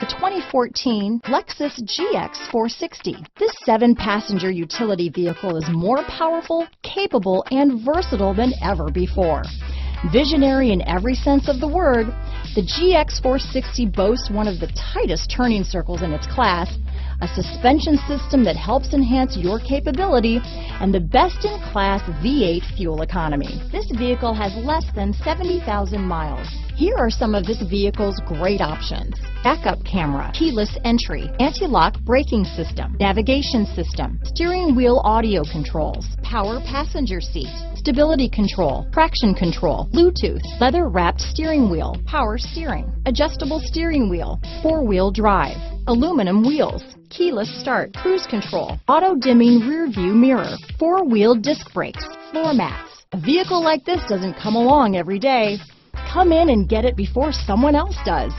The 2014 Lexus GX 460. This 7-passenger utility vehicle is more powerful, capable, and versatile than ever before. Visionary in every sense of the word, the GX 460 boasts one of the tightest turning circles in its class, a suspension system that helps enhance your capability, and the best-in-class V8 fuel economy. This vehicle has less than 70,000 miles. Here are some of this vehicle's great options: backup camera, keyless entry, anti-lock braking system, navigation system, steering wheel audio controls, power passenger seat, stability control, traction control, Bluetooth, leather-wrapped steering wheel, power steering, adjustable steering wheel, four-wheel drive, aluminum wheels, keyless start, cruise control, auto-dimming rearview mirror, four-wheel disc brakes, floor mats. A vehicle like this doesn't come along every day. Come in and get it before someone else does.